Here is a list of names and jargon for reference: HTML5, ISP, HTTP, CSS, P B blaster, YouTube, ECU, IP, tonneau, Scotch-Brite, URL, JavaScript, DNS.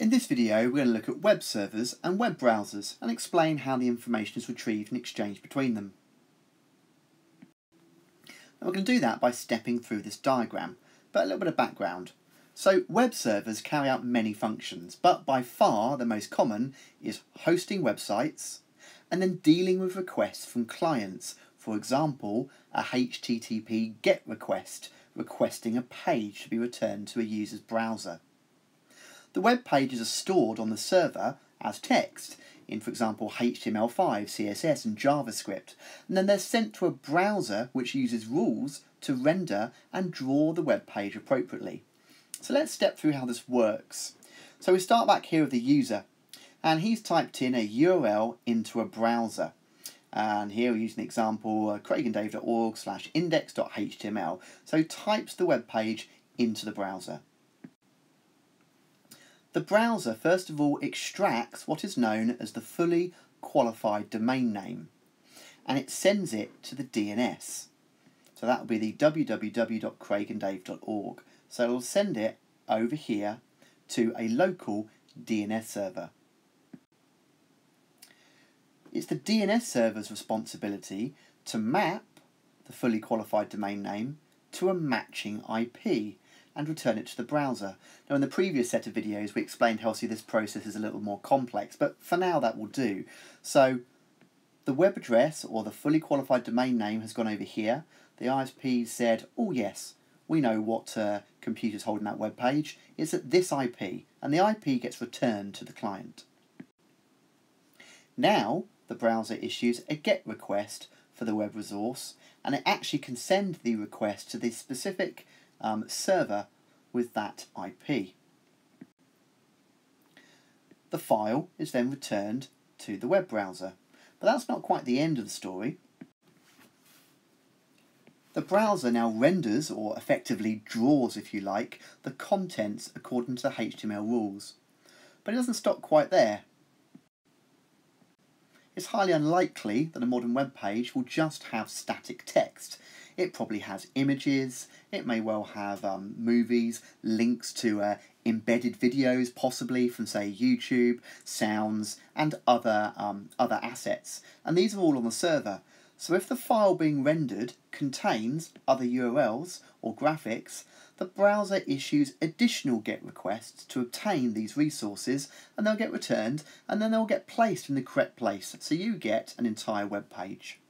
In this video, we're going to look at web servers and web browsers and explain how the information is retrieved and exchanged between them. Now, we're going to do that by stepping through this diagram, but a little bit of background. So web servers carry out many functions, but by far the most common is hosting websites and then dealing with requests from clients. For example, a HTTP GET request requesting a page to be returned to a user's browser. The web pages are stored on the server as text in, for example, HTML5, CSS and JavaScript, and then they're sent to a browser which uses rules to render and draw the web page appropriately. So let's step through how this works. So we start back here with the user, and he's typed in a URL into a browser. And here we're using the example craigndave.org/index.html. So types the web page into the browser. The browser, first of all, extracts what is known as the fully qualified domain name, and it sends it to the DNS. So that will be the www.craigndave.org. So it will send it over here to a local DNS server. It's the DNS server's responsibility to map the fully qualified domain name to a matching IP and return it to the browser. Now, in the previous set of videos we explained how this process is a little more complex, but for now that will do. So the web address or the fully qualified domain name has gone over here. The ISP said, oh yes, we know what computer's holding that web page. It's at this IP, and the IP gets returned to the client. Now the browser issues a GET request for the web resource, and it actually can send the request to the specific server with that IP. The file is then returned to the web browser. But that's not quite the end of the story. The browser now renders, or effectively draws if you like, the contents according to the HTML rules. But it doesn't stop quite there. It's highly unlikely that a modern web page will just have static text. It probably has images, it may well have movies, links to embedded videos possibly from, say, YouTube, sounds and other assets. And these are all on the server. So if the file being rendered contains other URLs or graphics, the browser issues additional GET requests to obtain these resources, and they'll get returned, and then they'll get placed in the correct place, so you get an entire web page.